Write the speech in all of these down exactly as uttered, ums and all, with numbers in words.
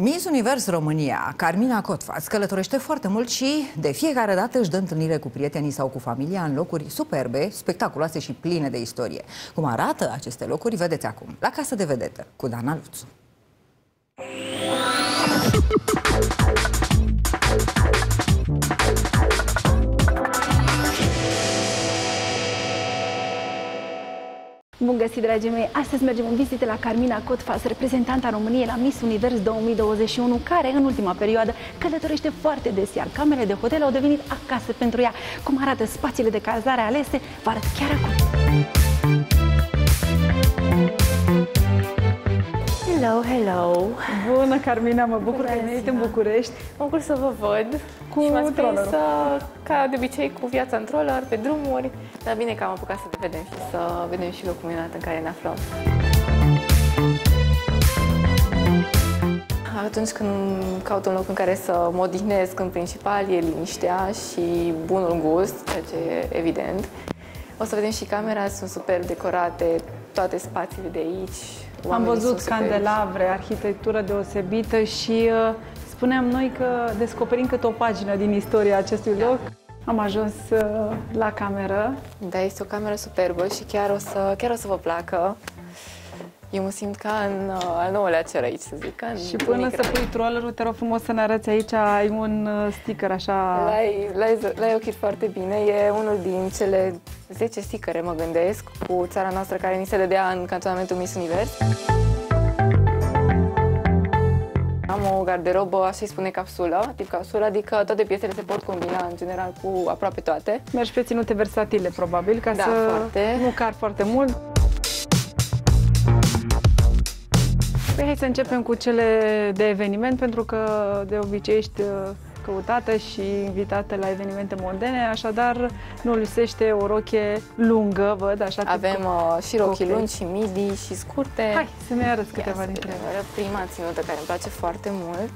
Miss Universe România, Carmina Cotfas, călătorește foarte mult și de fiecare dată își dă întâlnire cu prietenii sau cu familia în locuri superbe, spectaculoase și pline de istorie. Cum arată aceste locuri, vedeți acum, la Casa de Vedetă, cu Dana Luțu. Bun găsit, dragii mei! Astăzi mergem în vizită la Carmina Cotfas, reprezentanta României la Miss Universe două mii douăzeci și unu, care în ultima perioadă călătorește foarte des, iar camerele de hotel au devenit acasă pentru ea. Cum arată spațiile de cazare alese, vă arăt chiar acum! Hello, hello! Bună, Carmina! Mă bucur că ai venit în București! Mă bucur să vă văd cu și m-ați prins, ca de obicei, cu viața în troller, pe drumuri. Dar bine că am apucat să ne vedem și să vedem și locul minunat în care ne aflăm. Atunci când caut un loc în care să mă odihnesc, în principal, e liniștea și bunul gust, ceea ce e evident. O să vedem și camera, sunt super decorate, toate spațiile de aici. Am văzut candelabre, arhitectură deosebită și uh, spuneam noi că descoperim cât o pagină din istoria acestui da. loc. Am ajuns uh, la cameră. Da, este o cameră superbă și chiar o să, chiar o să vă placă. Eu mă simt ca în uh, al nouălea cer aici, să zic. Și până să pui trollerul, te rog frumos să ne arăți aici, ai un sticker așa... L-ai ochit foarte bine, e unul din cele zece stickere, mă gândesc, cu țara noastră care ni se dădea în cantonamentul Miss Universe. Am o garderobă, așa îi spune, capsulă, tip capsulă, adică toate piesele se pot combina, în general, cu aproape toate. Mergi pe ținute versatile, probabil, ca da, să foarte. nu car foarte mult. Păi hai să începem cu cele de eveniment, pentru că de obicei ești căutată și invitată la evenimente moderne, așadar nu lipsește o rochie lungă, văd, așa. Avem uh, și rochii okay. lungi, și midi, și scurte. Hai să mi arăți câteva dintre ele. Prima ținută, care îmi place foarte mult,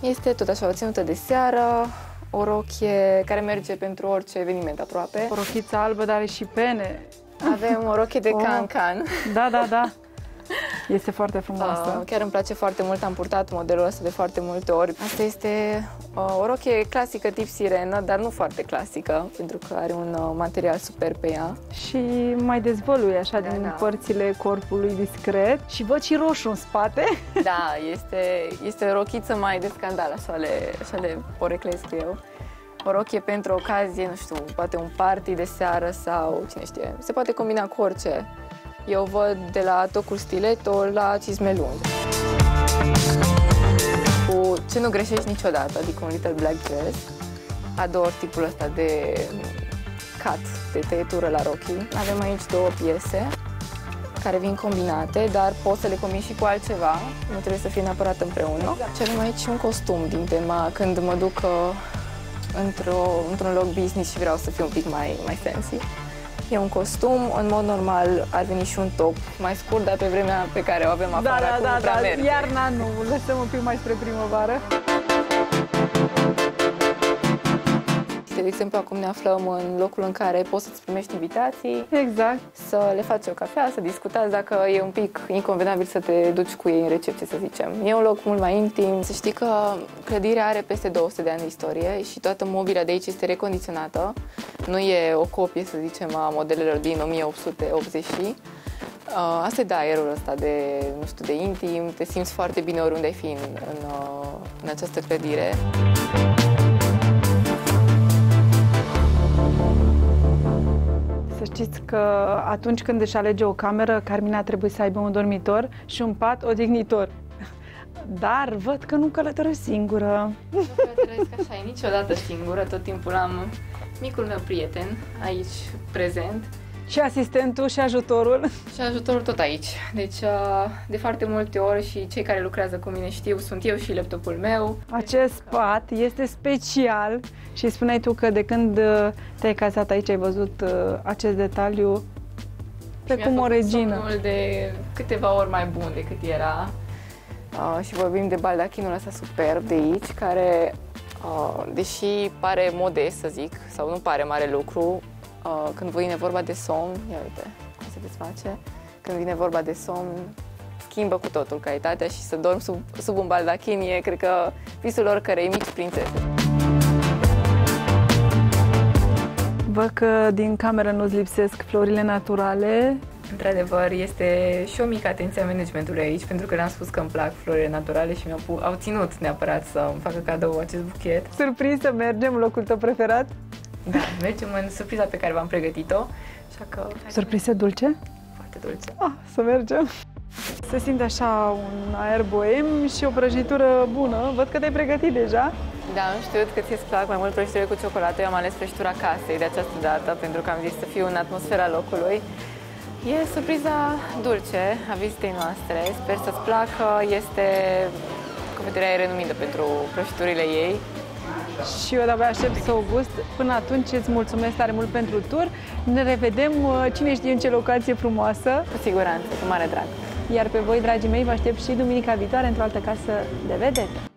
este tot așa o ținută de seară, o rochie care merge pentru orice eveniment aproape. O rochiță albă, dar are și pene. Avem o rochie de cancan. Oh. Da, da, da. Este foarte frumoasă. Uh, chiar îmi place foarte mult, am purtat modelul ăsta de foarte multe ori. Asta este uh, o rochie clasică tip sirenă, dar nu foarte clasică, pentru că are un uh, material super pe ea. Și mai dezvăluie așa da, din da. părțile corpului discret. Și văd și roșu în spate. Da, este, este o rochiță mai de scandal, așa le, așa le poreclesc eu. O rochie pentru ocazie, nu știu, poate un party de seară sau cine știe. Se poate combina cu orice. Eu o văd de la tocul stileto la cizme lungi. Cu ce nu greșești niciodată, adică un little black dress. Ador tipul ăsta de cut, de tăietură la rochii. Avem aici două piese care vin combinate, dar poți să le combini și cu altceva. Nu trebuie să fie neapărat împreună. Exact. Și avem aici un costum din tema când mă duc într-un loc business și vreau să fiu un pic mai, mai fancy. E un costum, în mod normal ar veni și un top mai scurt, dar pe vremea pe care o avem afară da, da, da, da. Iarna nu, lăsăm un pic mai spre primăvară. De exemplu, acum ne aflăm în locul în care poți să-ți primești invitații, exact. să le faci o cafea, să discutați, dacă e un pic inconvenabil să te duci cu ei în recepție, să zicem. E un loc mult mai intim. Să știi că clădirea are peste două sute de ani de istorie și toată mobila de aici este recondiționată. Nu e o copie, să zicem, a modelelor din o mie opt sute optzeci. Asta e, da, erul ăsta de, nu știu, de intim. Te simți foarte bine oriunde ai fi în, în, în această clădire. Să știți că atunci când își alege o cameră, Carmina trebuie să aibă un dormitor și un pat odignitor. Dar văd că nu călătoresc singură. Nu călătoresc așa, e niciodată singură, tot timpul am micul meu prieten aici prezent. Și asistentul și ajutorul. Și ajutorul tot aici. Deci de foarte multe ori și cei care lucrează cu mine știu, sunt eu și laptopul meu. Acest pat este special și spuneai tu că de când te-ai cazat aici ai văzut acest detaliu pe cum o regină. Mi-a făcut de câteva ori mai bun decât era. Uh, și vorbim de baldachinul ăsta superb de aici, care uh, deși pare modest, să zic, sau nu pare mare lucru, Uh, când vine vorba de somn, ia uite, cum se desface, când vine vorba de somn, schimbă cu totul calitatea și să dormi sub, sub un baldachin e, cred că, visul oricărei mici prințese. Văd că din cameră nu-ți lipsesc florile naturale. Într-adevăr, este și o mică atenție a managementului aici, pentru că le-am spus că îmi plac florile naturale și mi-au au ținut neapărat să îmi facă cadou acest buchet. Surpriză, mergem, locul tău preferat? Da, mergem în surpriza pe care v-am pregătit-o. Surprize dulce? Foarte dulce. Ah, să mergem! Se simte așa un aer boem și o prăjitură bună. Văd că te-ai pregătit deja. Da, nu știu cât ți-ți plac mai mult prăjiturile cu ciocolată. Eu am ales prăjitura casei de această dată, pentru că am zis să fiu în atmosfera locului. E surpriza dulce a vizitei noastre. Sper să-ți placă. Este copătăria renumită pentru prăjiturile ei. Și eu de-abia aștept să o gust. Până atunci îți mulțumesc tare mult pentru tur. Ne revedem, cine știe în ce locație frumoasă. Cu siguranță, cu mare drag. Iar pe voi, dragii mei, vă aștept și duminica viitoare într-o altă casă de vedete.